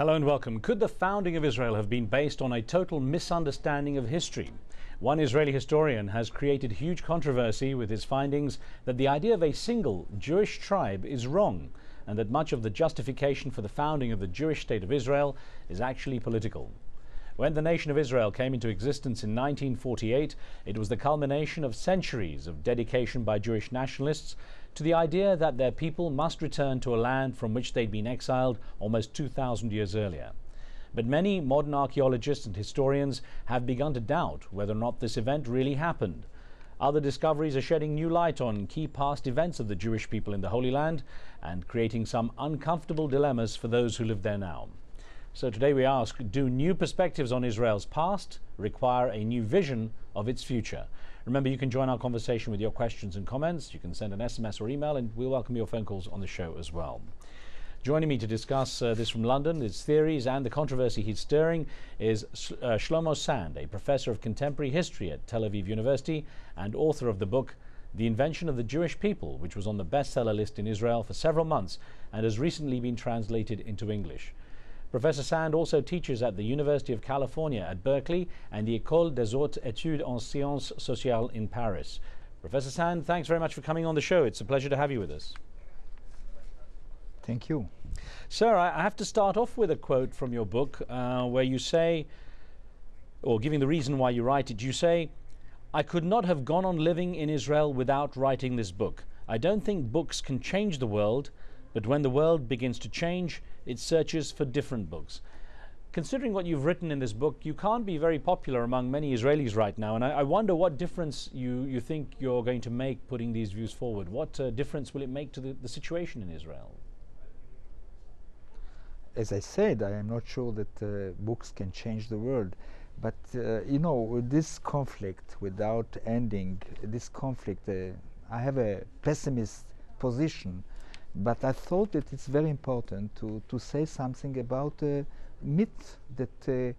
Hello and welcome. Could the founding of Israel have been based on a total misunderstanding of history? One Israeli historian has created huge controversy with his findings that the idea of a single Jewish tribe is wrong, and that much of the justification for the founding of the Jewish state of Israel is actually political. When the nation of Israel came into existence in 1948, it was the culmination of centuries of dedication by Jewish nationalists to the idea that their people must return to a land from which they'd been exiled almost 2,000 years earlier. But many modern archaeologists and historians have begun to doubt whether or not this event really happened. Other discoveries are shedding new light on key past events of the Jewish people in the Holy Land and creating some uncomfortable dilemmas for those who live there now. So today we ask, do new perspectives on Israel's past require a new vision of its future? Remember, you can join our conversation with your questions and comments. You can send an SMS or email, and we'll welcome your phone calls on the show as well. Joining me to discuss this from London, his theories and the controversy he's stirring, is Shlomo Sand, a professor of contemporary history at Tel Aviv University and author of the book The Invention of the Jewish People, which was on the bestseller list in Israel for several months and has recently been translated into English. Professor Sand also teaches at the University of California at Berkeley and the École des Hautes Etudes en Sciences Sociales in Paris. Professor Sand, thanks very much for coming on the show. It's a pleasure to have you with us. Thank you. Sir, I have to start off with a quote from your book where you say, or giving the reason why you write it, you say, "I could not have gone on living in Israel without writing this book. I don't think books can change the world, but when the world begins to change, it searches for different books." Considering what you've written in this book, you can't be very popular among many Israelis right now, and I wonder what difference you think you're going to make putting these views forward. What difference will it make to the situation in Israel? As I said, I am not sure that books can change the world, but you know, this conflict without ending, this conflict, I have a pessimist position, but I thought that it's very important to say something about myth that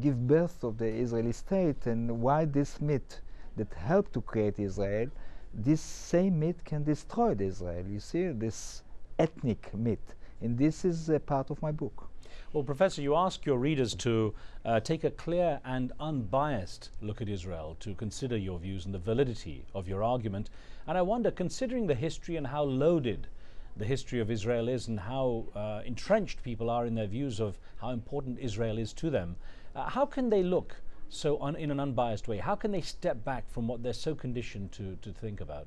give birth of the Israeli state, and why this myth that helped to create Israel, this same myth can destroy Israel. You see, this ethnic myth, and this is a part of my book. Well, Professor, you ask your readers to take a clear and unbiased look at Israel, to consider your views and the validity of your argument. And I wonder, considering the history and how loaded the history of Israel is, and how entrenched people are in their views of how important Israel is to them, how can they look so in an unbiased way? How can they step back from what they're so conditioned to think about?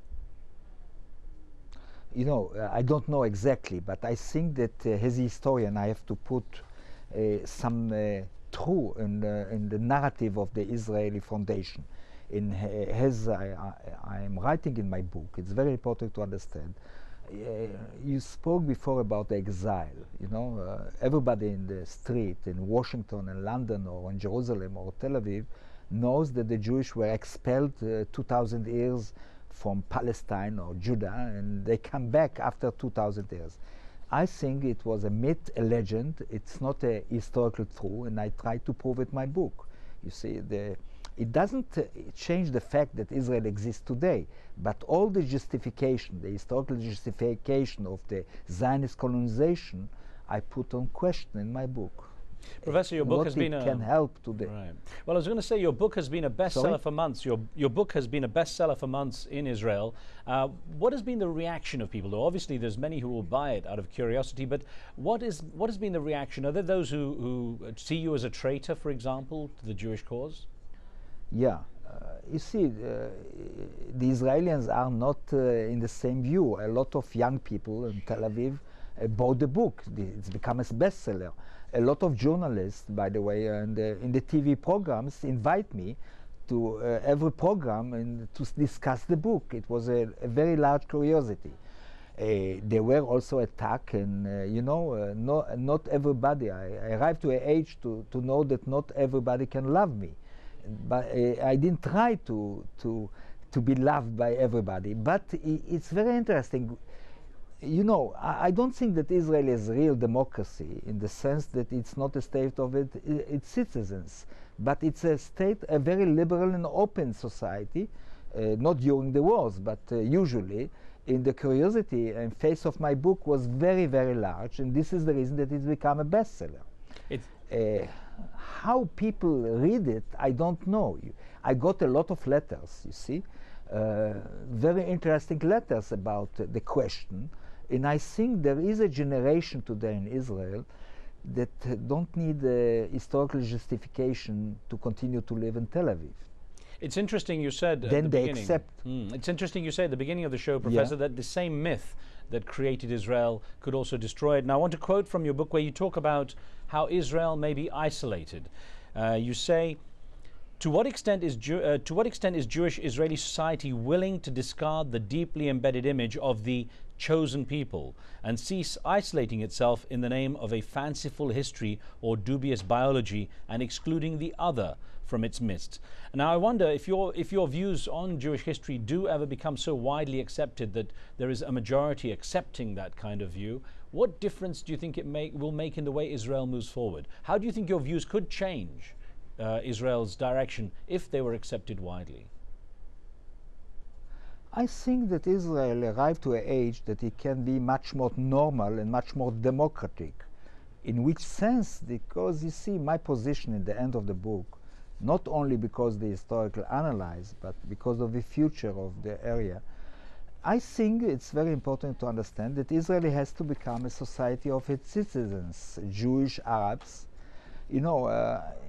You know, I don't know exactly, but I think that as a historian I have to put some truth in the narrative of the Israeli foundation. In as I am writing in my book, it's very important to understand. You spoke before about the exile. You know, everybody in the street in Washington and London or in Jerusalem or Tel Aviv knows that the Jewish were expelled 2,000 years from Palestine or Judah, and they come back after 2,000 years. I think it was a myth, a legend. It's not a historical truth, and I try to prove it in my book. You see, it doesn't change the fact that Israel exists today, but all the justification, the historical justification of the Zionist colonization, I put on question in my book. Professor, your book has been can help today. Right. Well, I was going to say your book has been a bestseller for months. Your book has been a bestseller for months in Israel. What has been the reaction of people? Though obviously, there's many who will buy it out of curiosity. But what has been the reaction? Are there those who see you as a traitor, for example, to the Jewish cause? Yeah, you see, the Israelis are not in the same view. A lot of young people in Tel Aviv bought the book. It's become a bestseller. A lot of journalists, by the way, and in the TV programs invite me to every program and to discuss the book. It was a very large curiosity. There were also attacks, and you know, not everybody. I arrived to an age to know that not everybody can love me. But I didn't try to be loved by everybody. But it's very interesting. You know, I don't think that Israel is real democracy in the sense that it's not a state of its citizens, but it's a state, a very liberal and open society, not during the wars, but usually, in the curiosity and face of my book was very, very large, and this is the reason that it's become a bestseller. How people read it, I don't know. I got a lot of letters, you see, very interesting letters about the question, and I think there is a generation today in Israel that don't need historical justification to continue to live in Tel Aviv. It's interesting you said then they accept. It's interesting you said at the beginning of the show, Professor, that the same myth that created Israel could also destroy it. Now I want to quote from your book where you talk about how Israel may be isolated. You say, to what extent is Jewish Israeli society willing to discard the deeply embedded image of the chosen people and cease isolating itself in the name of a fanciful history or dubious biology and excluding the other from its midst? Now I wonder if your views on Jewish history do ever become so widely accepted that there is a majority accepting that kind of view, what difference do you think it will make in the way Israel moves forward? How do you think your views could change Israel's direction if they were accepted widely? I think that Israel arrived to an age that it can be much more normal and much more democratic. In which sense? Because you see my position at the end of the book, not only because the historical analysis, but because of the future of the area. I think it's very important to understand that Israel has to become a society of its citizens, Jewish, Arabs. You know,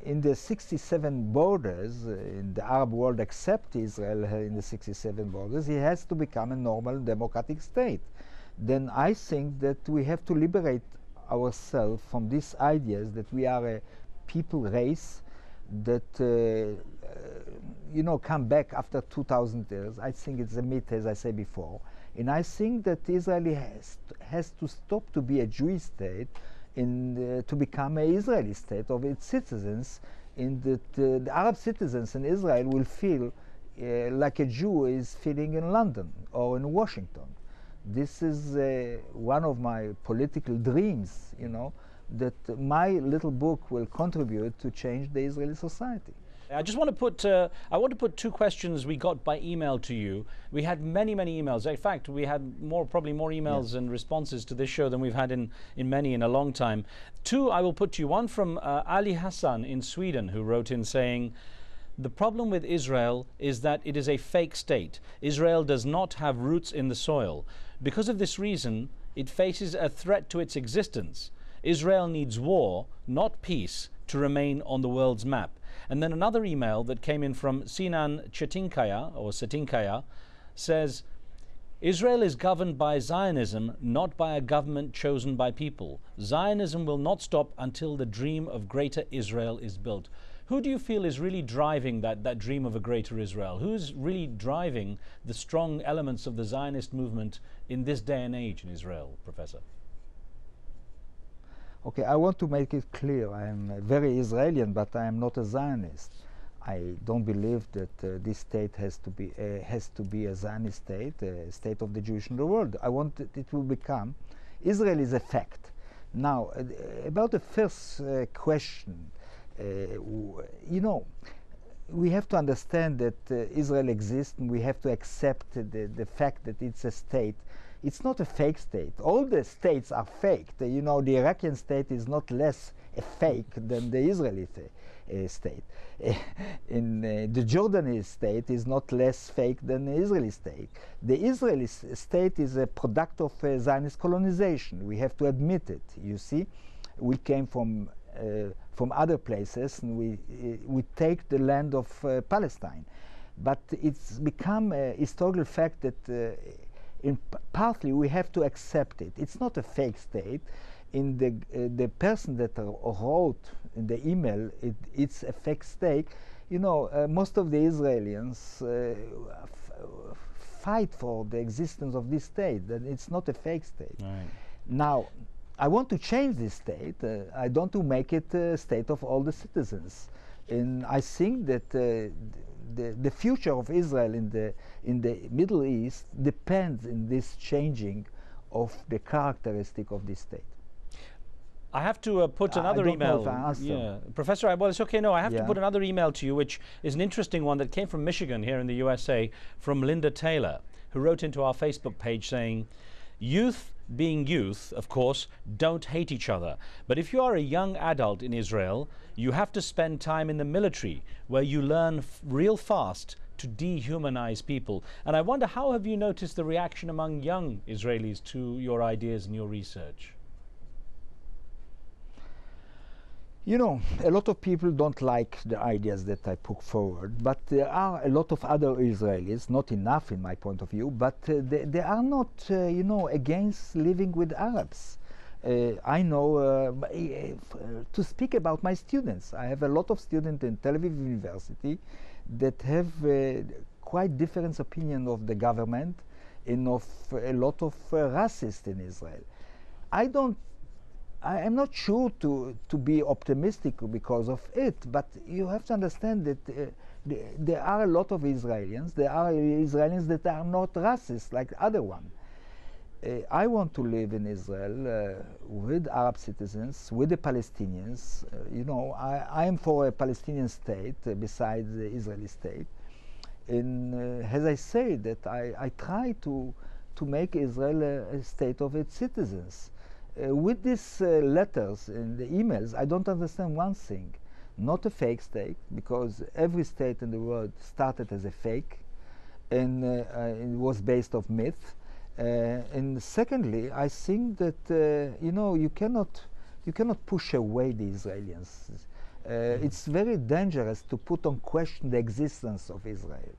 in the 67 borders, in the Arab world except Israel in the 67 borders, it has to become a normal democratic state. Then I think that we have to liberate ourselves from these ideas that we are a people race that, you know, come back after 2,000 years. I think it's a myth, as I said before. And I think that Israel has to stop to be a Jewish state to become an Israeli state of its citizens, in that the Arab citizens in Israel will feel like a Jew is feeling in London or in Washington. This is one of my political dreams, you know, that my little book will contribute to change the Israeli society. I just want to put two questions we got by email to you. We had many emails. In fact, we had probably more emails and responses to this show than we've had in a long time. Two I will put to you. One from Ali Hassan in Sweden, who wrote in saying, the problem with Israel is that it is a fake state. Israel does not have roots in the soil. Because of this reason, it faces a threat to its existence. Israel needs war, not peace, to remain on the world's map. And then another email that came in from Sinan Chetinkaya, or Setinkaya, says, Israel is governed by Zionism, not by a government chosen by people. Zionism will not stop until the dream of greater Israel is built. Who do you feel is really driving that dream of a greater Israel? Who's really driving the strong elements of the Zionist movement in this day and age in Israel, Professor? Okay, I want to make it clear. I am very Israeli, but I am not a Zionist. I don't believe that this state has to be a Zionist state, a state of the Jewish in the world. I want it to become. Israel is a fact. Now, about the first question, you know, we have to understand that Israel exists, and we have to accept the fact that it's a state. It's not a fake state. All the states are faked. You know, the Iraqi state is not less a fake than the Israeli state. The Jordanian state is not less fake than the Israeli state. The Israeli state is a product of Zionist colonization. We have to admit it. You see, we came from other places, and we take the land of Palestine. But it's become a historical fact that. Partly we have to accept it. It's not a fake state. In the person that wrote in the email, it's a fake state. You know, most of the Israelis fight for the existence of this state. That it's not a fake state. Right. Now, I want to change this state. I don't want to make it a state of all the citizens. And I think that the future of Israel in the Middle East depends on this changing of the characteristic of this state. I have to put another email. Professor, well, it's okay. No, I have to put another email to you, which is an interesting one that came from Michigan here in the USA, from Linda Taylor, who wrote into our Facebook page saying, "Youth being youth, of course, don't hate each other. But if you are a young adult in Israel, you have to spend time in the military, where you learn real fast to dehumanize people." And I wonder, how have you noticed the reaction among young Israelis to your ideas and your research? You know, a lot of people don't like the ideas that I put forward, but there are a lot of other Israelis, not enough in my point of view, but they are not, you know, against living with Arabs. I know, to speak about my students, I have a lot of students in Tel Aviv University that have quite different opinion of the government and of a lot of racists in Israel. I'm not sure to be optimistic because of it, but you have to understand that there are a lot of Israelis. There are Israelis that are not racist like the other one. I want to live in Israel with Arab citizens, with the Palestinians. You know, I am for a Palestinian state besides the Israeli state. And as I say, that I try to make Israel a state of its citizens. With these letters and the emails, I don't understand one thing. Not a fake state, because every state in the world started as a fake, and it was based on myth. And secondly, I think that you know, you cannot push away the Israelis. It's very dangerous to put on question the existence of Israel.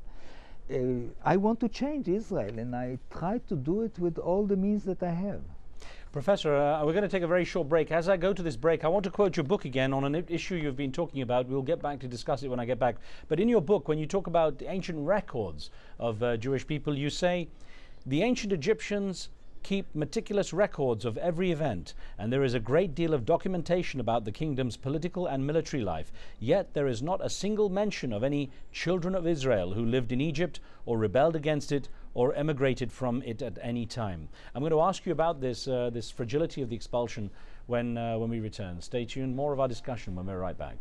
I want to change Israel, and I try to do it with all the means that I have. Professor, we're going to take a very short break. As I go to this break, I want to quote your book again on an issue you've been talking about. We'll get back to discuss it when I get back. But in your book, when you talk about the ancient records of Jewish people, you say, "The ancient Egyptians keep meticulous records of every event, and there is a great deal of documentation about the kingdom's political and military life. Yet there is not a single mention of any children of Israel who lived in Egypt or rebelled against it or emigrated from it at any time." I'm going to ask you about this, this fragility of the expulsion when we return. Stay tuned, more of our discussion when we're right back.